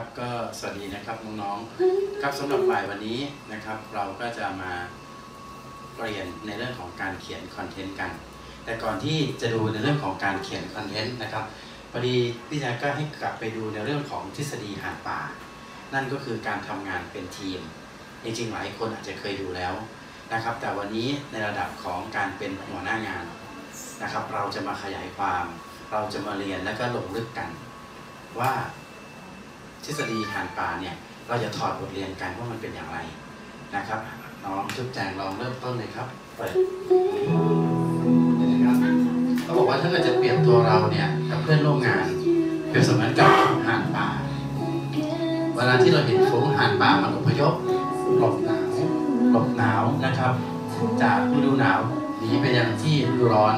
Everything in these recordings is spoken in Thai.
ครับก็สวัสดีนะครับน้องๆครับสำหรับบ่ายวันนี้นะครับเราก็จะมาเรียนในเรื่องของการเขียนคอนเทนต์กันแต่ก่อนที่จะดูในเรื่องของการเขียนคอนเทนต์นะครับพอดีพี่ชายก็ให้กลับไปดูในเรื่องของทฤษฎีหาป่านั่นก็คือการทำงานเป็นทีมจริงๆหลายคนอาจจะเคยดูแล้วนะครับแต่วันนี้ในระดับของการเป็นหัวหน้างานนะครับเราจะมาขยายความเราจะมาเรียนและก็ลงลึกกันว่าทฤษฎีหาป่าเนี่ยเราจะถอดบทเรียนกันว่ามันเป็นอย่างไรนะครับน้องชุบแจงลองเริ่มต้นเลยครับเปิดนะครับเขาบอกว่าถ้าเราจะเปรียบตัวเราเนี่ยกับเพื่อนร่วมงานเปรียบเสมือนกับหาป่าเวลาที่เราเห็นฝูงหาป่ามันอพยพหลบหนาวนะครับจากฤดูหนาวหนีไปยังที่ร้อน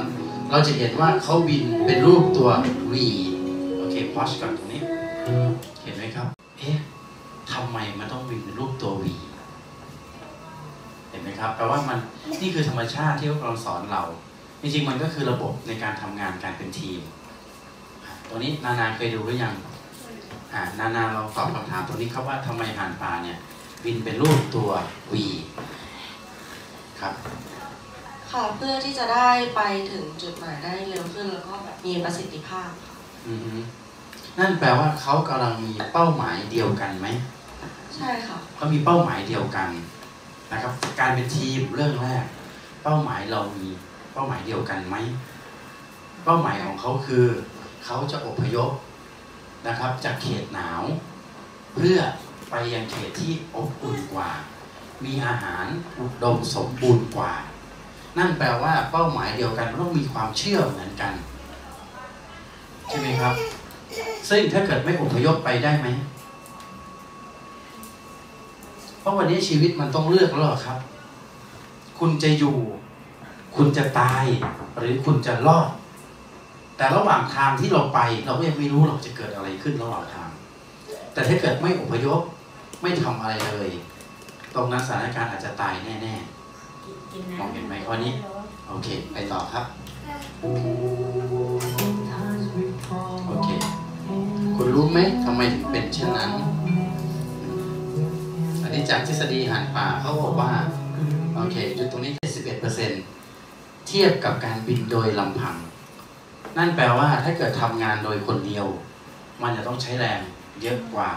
เราจะเห็นว่าเขาบินเป็นรูปตัววีโอเคพอชกันตรงนี้เห็นไหมครับเอ๊ะทำไมมันต้องบินเป็นรูปตัววีเห็นไหมครับแปลว่ามันนี่คือธรรมชาติที่เราสอนเราจริงๆมันก็คือระบบในการทำงานการเป็นทีมตรงนี้นานาเคยดูหรือยังนานาเราตอบคำถามตรงนี้ครับว่าทำไมห่านป่าเนี่ยบินเป็นรูปตัว V ครับค่ะเพื่อที่จะได้ไปถึงจุดหมายได้เร็วขึ้นแล้วก็แบบมีประสิทธิภาพนั่นแปลว่าเขากำลังมีเป้าหมายเดียวกันไหมใช่ค่ะเขามีเป้าหมายเดียวกันนะครับการเป็นทีมเรื่องแรกเป้าหมายเรามีเป้าหมายเดียวกันไหมเป้าหมายของเขาคือเขาจะอพยพนะครับจากเขตหนาวเพื่อไปยังเขตที่อบอุ่นกว่ามีอาหารอุดมสมบูรณ์กว่านั่นแปลว่าเป้าหมายเดียวกันต้องมีความเชื่อเหมือนกันใช่ไหมครับซึ่งถ้าเกิดไม่อพยพไปได้ไหมเพราะวันนี้ชีวิตมันต้องเลือกแล้วครับคุณจะอยู่คุณจะตายหรือคุณจะรอดแต่ระหว่างทางที่เราไปเราก็ยังไม่รู้หรอกจะเกิดอะไรขึ้นระหว่างทางแต่ถ้าเกิดไม่อพยพไม่ทำอะไรเลยตรงนั้นสถานการณ์อาจจะตายแน่ๆมองเห็นไหมข้อนี้โอเคไปต่อครับโอเคคุณรู้ไหมทำไมถึงเป็นเช่นนั้นอันนี้จากทฤษฎีหาป่าเขาบอกว่าโอเคจุดตรงนี้ 71% เทียบกับการบินโดยลำพังนั่นแปลว่าถ้าเกิดทำงานโดยคนเดียวมันจะต้องใช้แรงเยอะกว่า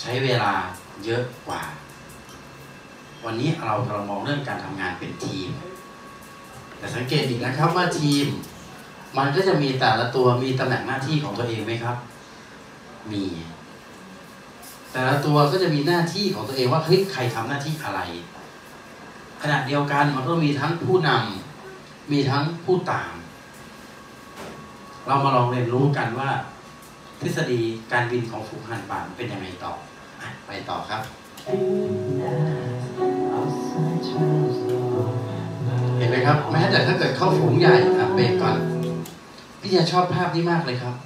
ใช้เวลาเยอะกว่าวันนี้เรากำลังมองเรื่องการทำงานเป็นทีมแต่สังเกตอีกนะครับว่าทีมมันก็จะมีแต่ละตัวมีตำแหน่งหน้าที่ของตัวเองไหมครับมีแต่ละตัวก็จะมีหน้าที่ของตัวเองว่าเฮ้ยใครทำหน้าที่อะไรขณะเดียวกันมันก็มีทั้งผู้นำมีทั้งผู้ตามเรามาลองเรียนรู้กันว่าทฤษฎีการบินของฝูงห่านป่าเป็นยังไงต่อไปต่อครับเห็นไหมครับแม้แต่ถ้าเกิดเข้าฝูงใหญ่ครับเบรกก่อนพี่จะชอบภาพนี้มากเลยครับ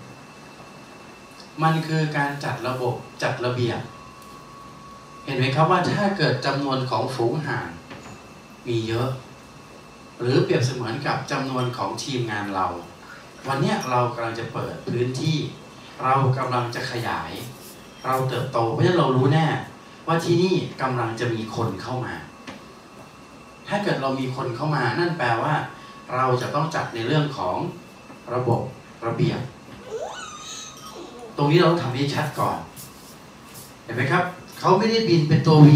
มันคือการจัดระบบจัดระเบียบเห็นไหมครับว่าถ้าเกิดจำนวนของฝูงห่านมีเยอะหรือเปรียบเสมือนกับจำนวนของทีมงานเราวันนี้เรากำลังจะเปิดพื้นที่เรากำลังจะขยายเราเติบโตเพราะฉะนั้นเรารู้แน่ว่าที่นี่กำลังจะมีคนเข้ามาถ้าเกิดเรามีคนเข้ามานั่นแปลว่าเราจะต้องจัดในเรื่องของระบบระเบียบตรงนี้เราต้องทำให้ชัดก่อนเห็นไหมครับเขาไม่ได้บินเป็นตัว V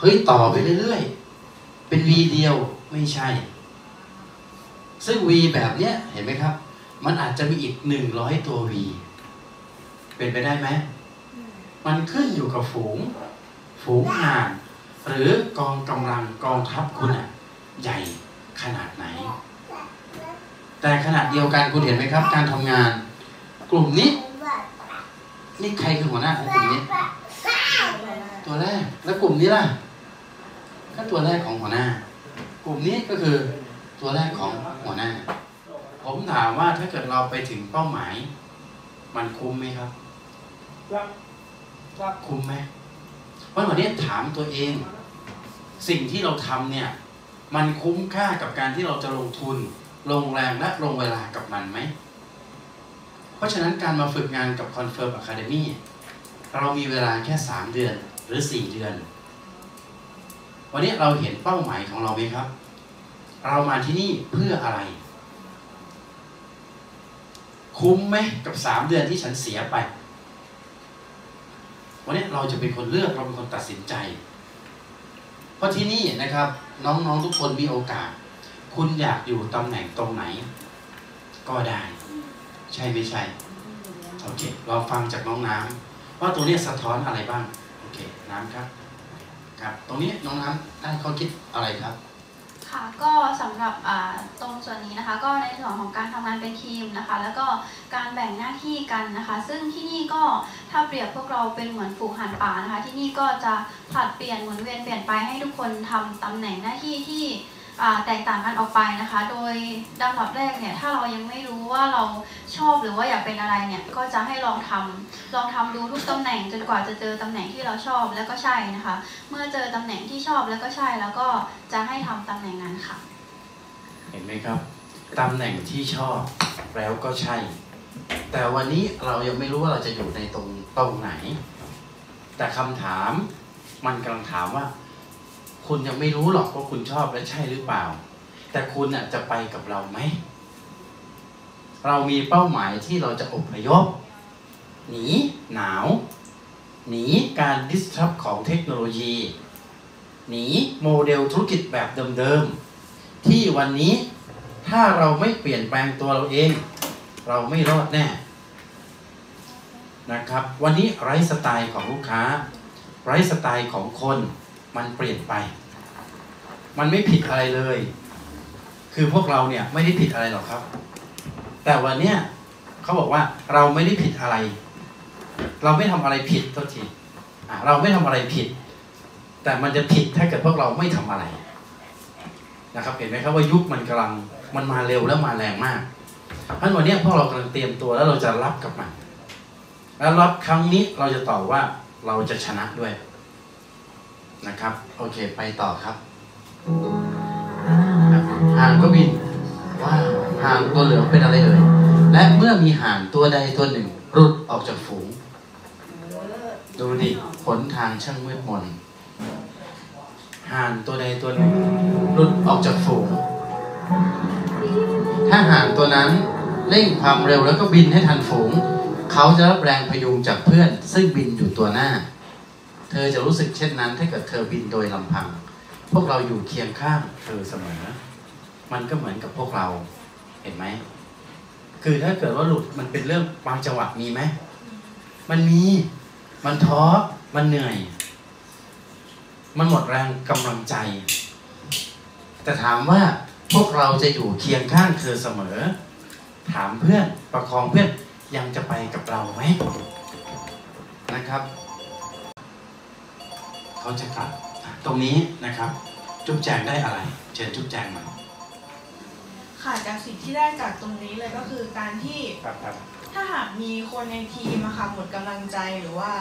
เฮ้ยต่อไปเรื่อยๆเป็น V เดียวไม่ใช่ซึ่ง V แบบเนี้ยเห็นไหมครับมันอาจจะมีอีก100ตัว V เป็นไปได้ไหมมันขึ้นอยู่กับฝูงห่านหรือกองกำลังกองทัพคุณอ่ะใหญ่ขนาดไหนแต่ขนาดเดียวกันคุณเห็นไหมครับการทำงานกลุ่มนี้นี่ใครคือหัวหน้าของกลุ่มนี้ตัวแรกแล้วกลุ่มนี้ล่ะก็ตัวแรกของหัวหน้ากลุ่มนี้ก็คือตัวแรกของหัวหน้าผมถามว่าถ้าเกิดเราไปถึงเป้าหมายมันคุ้มไหมครับคุ้มไหมเพราะวันนี้ถามตัวเองสิ่งที่เราทำเนี่ยมันคุ้มค่ากับการที่เราจะลงทุนลงแรงและลงเวลากับมันไหมเพราะฉะนั้นการมาฝึกงานกับ Confirm Academy เรามีเวลาแค่3เดือนหรือ4เดือนวันนี้เราเห็นเป้าหมายของเราไหมครับเรามาที่นี่เพื่ออะไรคุ้มไหมกับ3เดือนที่ฉันเสียไปวันนี้เราจะเป็นคนเลือกเราเป็นคนตัดสินใจเพราะที่นี่นะครับน้องๆทุกคนมีโอกาสคุณอยากอยู่ตำแหน่งตรงไหนก็ได้ใช่ไม่ใช่โอเคเราฟังจากน้องน้ำว่าตัวนี้สะท้อนอะไรบ้างโอเคน้ำครับครับตรงนี้น้องน้ำได้ข้อคิดอะไรครับค่ะก็สำหรับตรงส่วนนี้นะคะก็ในส่วนของการทำงานเป็นทีมนะคะแล้วก็การแบ่งหน้าที่กันนะคะซึ่งที่นี่ก็ถ้าเปรียบพวกเราเป็นเหมือนฝูงห่านป่านะคะที่นี่ก็จะผลัดเปลี่ยนหมุนเวียนเปลี่ยนไปให้ทุกคนทำตำแหน่งหน้าที่ที่แตกต่างกันออกไปนะคะโดยลำดับแรกเนี่ยถ้าเรายังไม่รู้ว่าเราชอบหรือว่าอยากเป็นอะไรเนี่ยก็จะให้ลองทำดูทุกตำแหน่งจนกว่าจะเจอตำแหน่งที่เราชอบแล้วก็ใช่นะคะเมื่อเจอตำแหน่งที่ชอบแล้วก็ใช่แล้วก็จะให้ทำตำแหน่งนั้นค่ะเห็นไหมครับตำแหน่งที่ชอบแล้วก็ใช่แต่วันนี้เรายังไม่รู้ว่าเราจะอยู่ในตรงไหนแต่คำถามมันกำลังถามว่าคุณยังไม่รู้หรอกว่าคุณชอบและใช่หรือเปล่าแต่คุณน่ะจะไปกับเราไหมเรามีเป้าหมายที่เราจะอพยพหนีหนาวหนีการ disrupt ของเทคโนโลยีหนีโมเดลธุรกิจแบบเดิมๆที่วันนี้ถ้าเราไม่เปลี่ยนแปลงตัวเราเองเราไม่รอดแน่นะครับวันนี้ไลฟ์สไตล์ของลูกค้าไลฟ์สไตล์ของคนมันเปลี่ยนไปมันไม่ผิดอะไรเลยคือพวกเราเนี่ยไม่ได้ผิดอะไรหรอกครับแต่วันเนี้ยเขาบอกว่าเราไม่ได้ผิดอะไรเราไม่ทำอะไรผิดทุกทีเราไม่ทำอะไรผิดแต่มันจะผิดถ้าเกิดพวกเราไม่ทำอะไรนะครับเห็นไหมครับว่ายุคมันกำลังมันมาเร็วและมาแรงมากเพราะวันนี้พวกเรากำลังเตรียมตัวแล้วเราจะรับกับมันแล้วรับครั้งนี้เราจะตอบว่าเราจะชนะด้วยนะครับโอเคไปต่อครับห่างก็บินว่าห่างตัวเหลืองเป็นอะไรเอ่ยและเมื่อมีห่างตัวใดตัวหนึ่งหลุดออกจากฝูงดูดิขนทางช่างมืดมนห่างตัวใดตัวหนึ่งหลุดออกจากฝูงถ้าห่างตัวนั้นเร่งความเร็วแล้วก็บินให้ทันฝูงเขาจะรับแรงพยุงจากเพื่อนซึ่งบินอยู่ตัวหน้าเธอจะรู้สึกเช่นนั้นถ้าเกิดเธอบินโดยลำพังพวกเราอยู่เคียงข้างเธอเสมอมันก็เหมือนกับพวกเราเห็นไหมคือถ้าเกิดว่าหลุดมันเป็นเรื่องบางจังหวะมีไหมมันมีมันท้อมันเหนื่อยมันหมดแรงกำลังใจแต่ถามว่าพวกเราจะอยู่เคียงข้างเธอเสมอถามเพื่อนประคองเพื่อนยังจะไปกับเราไหมนะครับเขาจะกลับตรงนี้นะครับจุ๊บแจงได้อะไรเชิญจุ๊บแจงมาค่ะจากสิ่งที่ได้จากตรงนี้เลยก็คือการที่ถ้าหากมีคนในทีมอะค่ะหมดกำลังใจหรือว่า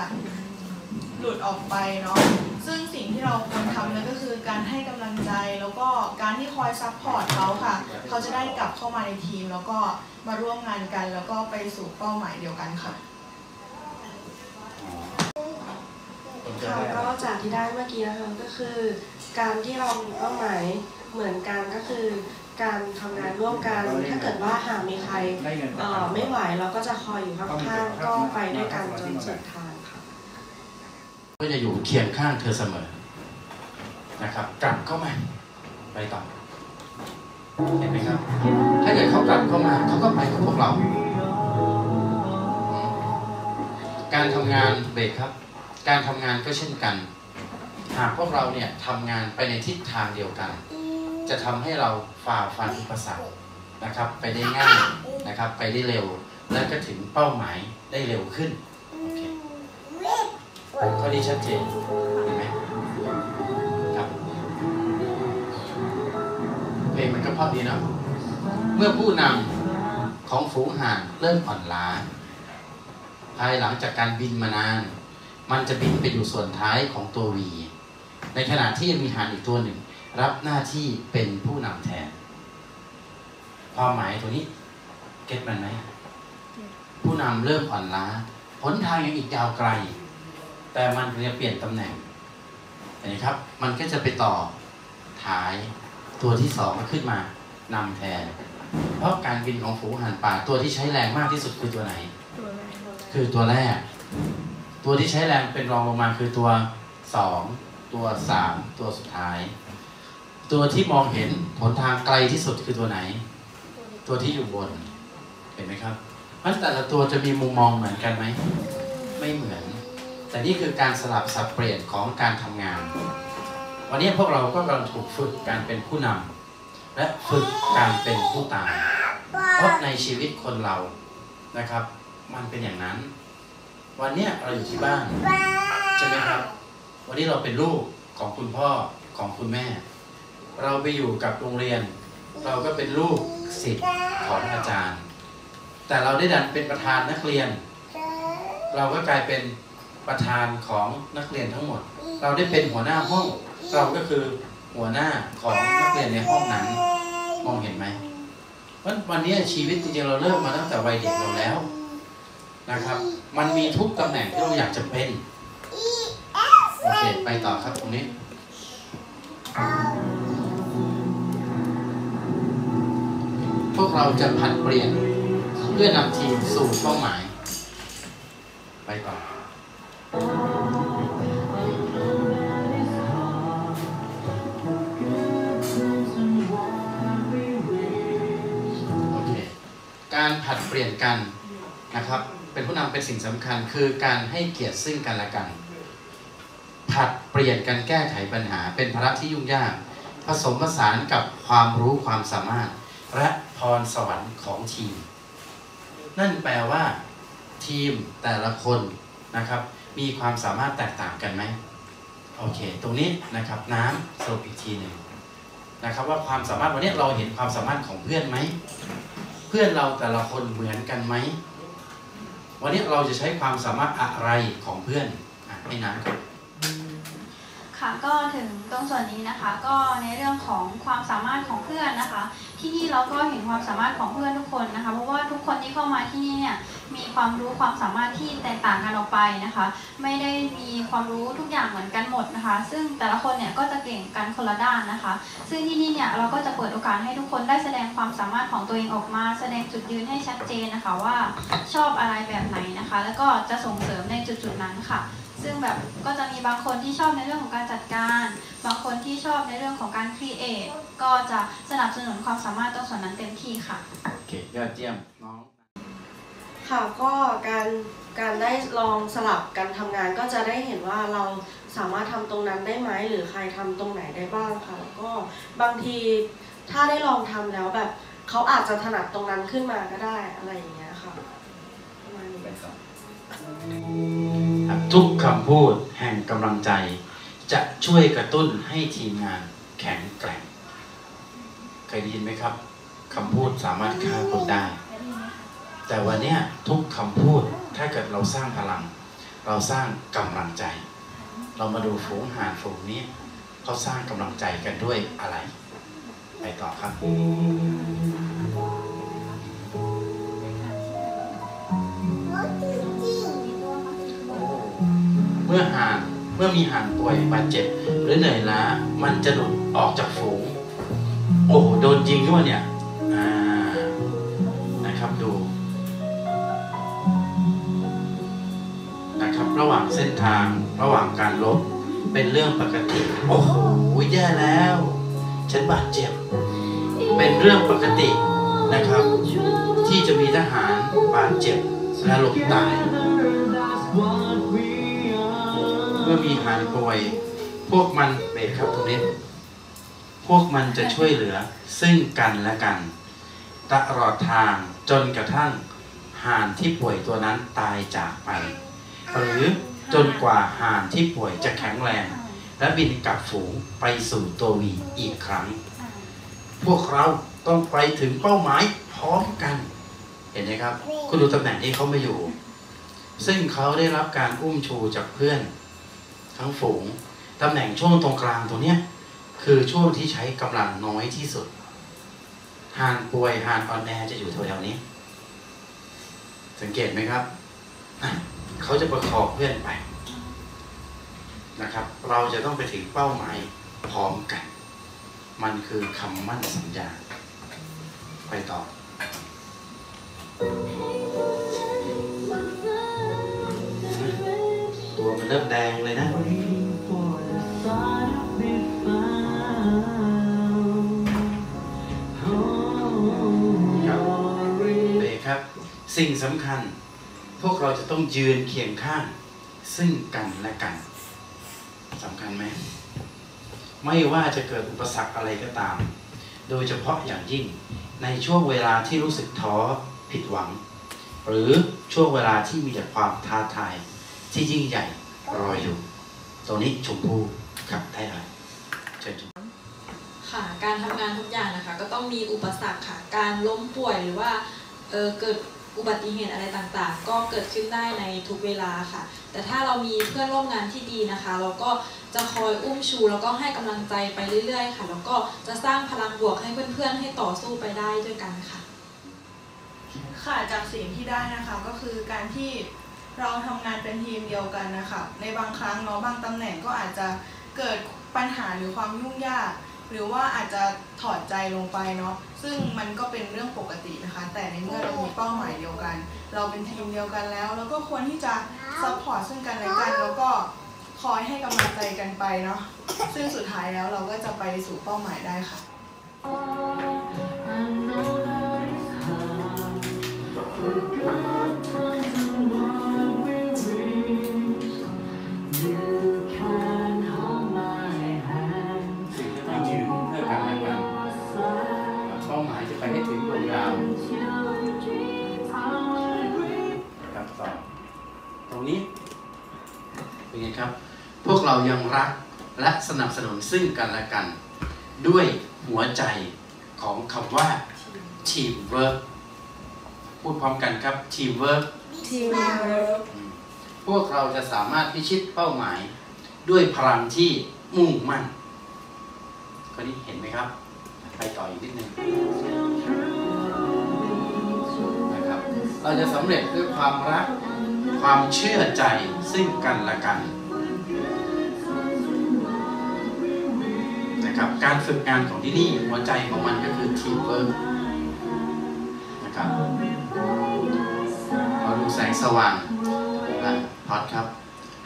หลุดออกไปเนาะซึ่งสิ่งที่เราควรทำเลยก็คือการให้กำลังใจแล้วก็การที่คอยซัพพอร์ตเขาค่ะเขาจะได้กลับเข้ามาในทีมแล้วก็มาร่วมงานกันแล้วก็ไปสู่เป้าหมายเดียวกันค่ะค่ะก็จากที่ได้เมื่อกี้นะคะก็คือการที่เรามีเป้าหมายเหมือนกันก็คือการทำงานร่วมกันถ้าเกิดว่าหากมีใครไม่ไหวเราก็จะคอยอยู่ข้างๆก็ไปด้วยกันจนสุดทางค่ะก็จะอยู่เคียงข้างเธอเสมอนะครับกลับเข้ามาไปต่อเห็นไหมครับถ้าเกิดเขากลับเข้ามาเขาก็ไปกับพวกเราการทำงานเบรกครับการทำงานก็เช่นกันหากพวกเราเนี่ยทำงานไปในทิศทางเดียวกันจะทำให้เราฝ่าฟันอุปสรรคนะครับไปได้ง่ายนะครับไปได้เร็วและก็ถึงเป้าหมายได้เร็วขึ้นโอเคข้อนี้ชัดเจนเห็นไหมครับเพลงมันก็พอดีนะเมื่อผู้นำของฝูงห่านเริ่มอ่อนล้าภายหลังจากการบินมานานมันจะบินไปอยู่ส่วนท้ายของตัววีในขณะที่มีหานอีกตัวหนึ่งรับหน้าที่เป็นผู้นำแทนความหมายตัวนี้เก็ตมันไหมผู้นำเริ่มอ่อนล้าหนทางยังอีกยาวไกล แต่มันจะเปลี่ยนตำแหน่งเห็นไหมครับมันก็จะไปต่อท้ายตัวที่สองขึ้นมานำแทนเพราะการบินของฝูงอาหารป่าตัวที่ใช้แรงมากที่สุดคือตัวไหนคือตัวแรกตัวที่ใช้แรงเป็นรองลงมาคือตัว2ตัว3ตัวสุดท้ายตัวที่มองเห็นหนทางไกลที่สุดคือตัวไหนตัวที่อยู่บนเห็นไหมครับมันแต่ละตัวจะมีมุมมองเหมือนกันไหมไม่เหมือนแต่นี่คือการสลับสับเปลี่ยนของการทำงานวันนี้พวกเราก็กำลังถูกฝึกการเป็นผู้นำและฝึกการเป็นผู้ตามเพราะในชีวิตคนเรานะครับมันเป็นอย่างนั้นวันนี้เราอยู่ที่บ้านใช่ไหมครับวันนี้เราเป็นลูกของคุณพ่อของคุณแม่เราไปอยู่กับโรงเรียนเราก็เป็นลูกศิษย์ของอาจารย์แต่เราได้ดันเป็นประธานนักเรียนเราก็กลายเป็นประธานของนักเรียนทั้งหมดเราได้เป็นหัวหน้าห้องเราก็คือหัวหน้าของนักเรียนในห้องนั้นมองเห็นไหมวันนี้ชีวิตจริงๆเราเริ่มมาตั้งแต่วัยเด็กเราแล้วนะครับมันมีทุกตำแหน่งที่เราอยากจะเป็นโอเคไปต่อครับตรงนี้พวกเราจะผัดเปลี่ยนเพื่อนำทีมสู่เป้าหมายไปต่อโอเคการผัดเปลี่ยนกันนะครับเป็นผู้นำเป็นสิ่งสำคัญคือการให้เกียรติซึ่งกันและกันผัดเปลี่ยนกันแก้ไขปัญหาเป็นภาระที่ยุ่งยากผสมผสานกับความรู้ความสามารถและพรสวรรค์ของทีมนั่นแปลว่าทีมแต่ละคนนะครับมีความสามารถแตกต่างกันไหมโอเคตรงนี้นะครับน้ำสรุปอีกทีหนึ่งนะครับว่าความสามารถวันนี้เราเห็นความสามารถของเพื่อนไหมเพื่อนเราแต่ละคนเหมือนกันไหมวันนี้เราจะใช้ความสามารถอะไรของเพื่อนให้น้ำครับค่ะก็ถึงตรงส่วนนี้นะคะก็ในเรื่องของความสามารถของเพื่อนนะคะที่นี่เราก็เห็นความสามารถของเพื่อนทุกคนนะคะเพราะว่าทุกคนที่เข้ามาที่นี่เนี่ยมีความรู้ความสามารถที่แตกต่างกันออกไปนะคะไม่ได้มีความรู้ทุกอย่างเหมือนกันหมดนะคะซึ่งแต่ละคนเนี่ยก็จะเก่งกันคนละด้านนะคะซึ่งที่นี่เนี่ยเราก็จะเปิดโอกาสให้ทุกคนได้แสดงความสามารถของตัวเองออกมาแสดงจุดยืนให้ชัดเจนนะคะว่าชอบอะไรแบบไหนนะคะแล้วก็จะส่งเสริมในจุดๆนั้นค่ะซึ่งแบบก็จะมีบางคนที่ชอบในเรื่องของการจัดการบางคนที่ชอบในเรื่องของการครีเอทก็จะสนับสนุนความสามารถตรงส่วนนั้นเต็มที่ค่ะโอเคยอดเยี่ยมน้องค่ะก็การได้ลองสลับกันทำงานก็จะได้เห็นว่าเราสามารถทำตรงนั้นได้ไหมหรือใครทำตรงไหนได้บ้างค่ะแล้วก็บางทีถ้าได้ลองทำแล้วแบบเขาอาจจะถนัดตรงนั้นขึ้นมาก็ได้อะไรอย่างเงี้ยค่ะประมาณนี้ทุกคำพูดแห่งกำลังใจจะช่วยกระตุ้นให้ทีมงานแข็งแกร่งเคยได้ยินไหมครับคำพูดสามารถฆ่าคนได้แต่วันนี้ทุกคำพูดถ้าเกิดเราสร้างพลังเราสร้างกำลังใจเรามาดูฝูงห่านฝูงนี้เขาสร้างกำลังใจกันด้วยอะไรไปต่อครับเมื่อมีห่านป่วยบาดเจ็บหรือเหนื่อยล้ามันจะหลุดออกจากฝูงโอ้โหโดนยิงด้วยเนี่ยนะครับดูนะครับระหว่างเส้นทางระหว่างการรบเป็นเรื่องปกติโอ้โหแย่แล้วฉันบาดเจ็บเป็นเรื่องปกตินะครับที่จะมีทหารบาดเจ็บและหลบตายเมื่อมีห่านป่วยพวกมันเบรคครับตรงนี้พวกมันจะช่วยเหลือซึ่งกันและกันตลอดทางจนกระทั่งห่านที่ป่วยตัวนั้นตายจากไปหรือจนกว่าห่านที่ป่วยจะแข็งแรงและบินกลับฝูงไปสู่ตัววีอีกครั้งพวกเราต้องไปถึงเป้าหมายพร้อมกันเห็นไหมครับคุณดูตำแหน่งที่เขาไม่อยู่ซึ่งเขาได้รับการอุ้มชูจากเพื่อนทั้งฝูงตำแหน่งช่วงตรงกลางตรงนี้คือช่วงที่ใช้กำลังน้อยที่สุดห่านป่วยห่านอ่อนแอจะอยู่แถวๆนี้สังเกตไหมครับเขาจะประคองเพื่อนไป นะครับเราจะต้องไปถึงเป้าหมายพร้อมกันมันคือคำมั่นสัญญาไปต่อตัวมันเริ่มแดงเลยนะครับสิ่งสำคัญพวกเราจะต้องยืนเคียงข้างซึ่งกันและกันสำคัญไหมไม่ว่าจะเกิดอุปสรรคอะไรก็ตามโดยเฉพาะอย่างยิ่งในช่วงเวลาที่รู้สึกท้อผิดหวังหรือช่วงเวลาที่มีแต่ความท้าทายที่ยิ่งใหญ่รออยู่ตรงนี้ชมพู่กับไทยเชิญชมค่ะการทำงานทุกอย่างนะคะก็ต้องมีอุปสรรคค่ะการล้มป่วยหรือว่าเกิดอุบัติเหตุอะไรต่างๆก็เกิดขึ้นได้ในทุกเวลาค่ะแต่ถ้าเรามีเพื่อนร่วมงานที่ดีนะคะเราก็จะคอยอุ้มชูแล้วก็ให้กำลังใจไปเรื่อยๆค่ะแล้วก็จะสร้างพลังบวกให้เพื่อนๆให้ต่อสู้ไปได้ด้วยกันค่ะค่ะจากสิ่งที่ได้นะคะก็คือการที่เราทำงานเป็นทีมเดียวกันนะคะในบางครั้งเนาะบางตำแหน่งก็อาจจะเกิดปัญหาหรือความยุ่งยากหรือว่าอาจจะถอดใจลงไปเนาะซึ่งมันก็เป็นเรื่องปกตินะคะแต่ในเมื่อเรามีเป้าหมายเดียวกันเราเป็นทีมเดียวกันแล้วเราก็ควรที่จะซัพพอร์ตซึ่งกันและกันแล้วก็คอยให้กำลังใจกันไปเนาะซึ่งสุดท้ายแล้วเราก็จะไปสู่เป้าหมายได้ค่ะตรงนี้เป็นไงครับพวกเรายังรักและสนับสนุนซึ่งกันและกันด้วยหัวใจของคำว่าทีมเวิร์คพูดพร้อมกันครับทีมเวิร์คพวกเราจะสามารถพิชิตเป้าหมายด้วยพลังที่มุ่งมั่นคนนี้เห็นไหมครับไปต่ออีกนิดนึงนะครับเราจะสำเร็จด้วยความรักความเชื่อใจซึ่งกันและกันนะครับการฝึกงานของที่นี่หัวใจของมันก็คือทีมเวิร์คนะครับพอดูแสงสว่างพอดครับ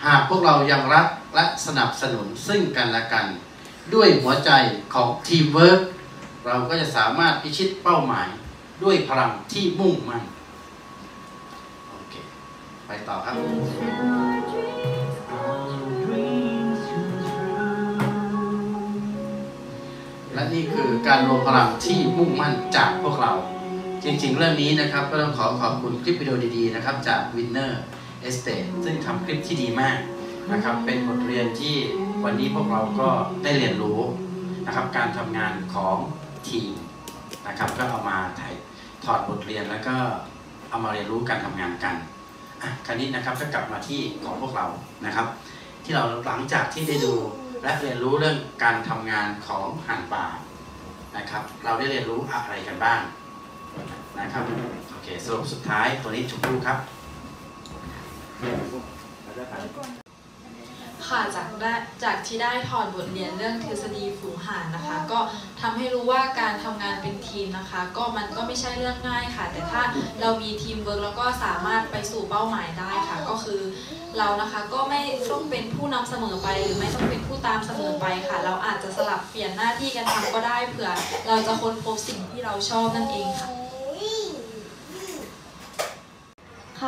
หากพวกเรายังรักและสนับสนุนซึ่งกันและกันด้วยหัวใจของทีมเวิร์คเราก็จะสามารถพิชิตเป้าหมายด้วยพลังที่มุ่งมั่นโอเคไปต่อครับและนี่คือการรวมพลังที่มุ่งมั่นจากพวกเราจริงๆเรื่องนี้นะครับก็ต้องขอบคุณคลิปวิดีโอดีๆนะครับจาก Winner Estate ซึ่งทำคลิปที่ดีมากนะครับเป็นบทเรียนที่วันนี้พวกเราก็ได้เรียนรู้นะครับการทำงานของทีมนะครับก็เอามาถอดบทเรียนแล้วก็เอามาเรียนรู้การทำงานกันคราวนี้นะครับก็กลับมาที่ของพวกเรานะครับที่เราหลังจากที่ได้ดูและเรียนรู้เรื่องการทำงานของห่านป่านะครับเราได้เรียนรู้อะไรกันบ้างนะครับโอเคสรุปสุดท้ายตัวนี้ชมพู่ครับค่ะจากที่ได้ถอดบทเรียนเรื่องทฤษฎีฝูงห่านนะคะก็ทำให้รู้ว่าการทำงานเป็นทีมนะคะก็มันก็ไม่ใช่เรื่องง่ายค่ะแต่ถ้าเรามีทีมเวิร์คแล้วก็สามารถไปสู่เป้าหมายได้ค่ะก็คือเรานะคะก็ไม่ต้องเป็นผู้นำเสมอไปหรือไม่ต้องเป็นผู้ตามเสมอไปค่ะเราอาจจะสลับเปลี่ยนหน้าที่กันทำก็ได้เผื่อเราจะค้นพบสิ่งที่เราชอบนั่นเองค่ะ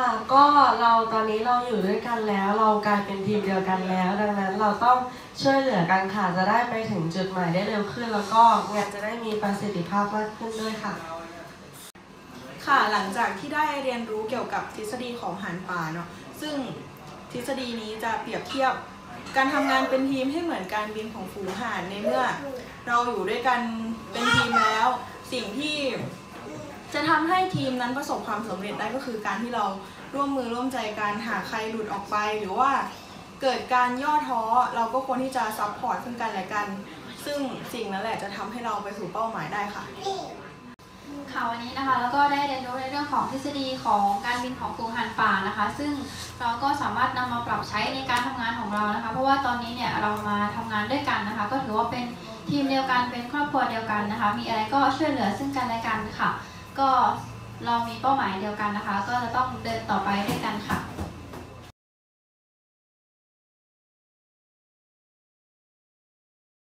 ค่ะก็เราตอนนี้เราอยู่ด้วยกันแล้วเรากลายเป็นทีมเดียวกันแล้วดังนั้นเราต้องช่วยเหลือกันค่ะจะได้ไปถึงจุดหมายได้เร็วขึ้นแล้วก็งานจะได้มีประสิทธิภาพมากขึ้นด้วยค่ะค่ะหลังจากที่ได้เรียนรู้เกี่ยวกับทฤษฎีของห่านป่าเนาะซึ่งทฤษฎีนี้จะเปรียบเทียบการทำงานเป็นทีมให้เหมือนการบินของฝูงห่านในเมื่อเราอยู่ด้วยกันเป็นทีมแล้วสิ่งที่จะทำให้ทีมนั้นประสบความสำเร็จได้ก็คือการที่เราร่วมมือร่วมใจกันหากใครหลุดออกไปหรือว่าเกิดการย่อท้อเราก็ควรที่จะซัพพอร์ตซึ่งกันและกันซึ่งสิ่งนั้นแหละจะทำให้เราไปสู่เป้าหมายได้ค่ะ ค่ะวันนี้นะคะแล้วก็ได้เรียนรู้ในเรื่องของทฤษฎีของการบินของกรุงฮันป่านะคะซึ่งเราก็สามารถนำมาปรับใช้ในการทำงานของเรานะคะเพราะว่าตอนนี้เนี่ยเรามาทำงานด้วยกันนะคะก็ถือว่าเป็นทีมเดียวกันเป็นครอบครัวเดียวกันนะคะมีอะไรก็ช่วยเหลือซึ่งกันและกันค่ะก็เรามีเป้าหมายเดียวกันนะคะก็จะต้องเดินต่อไปด้วยกันค่ะ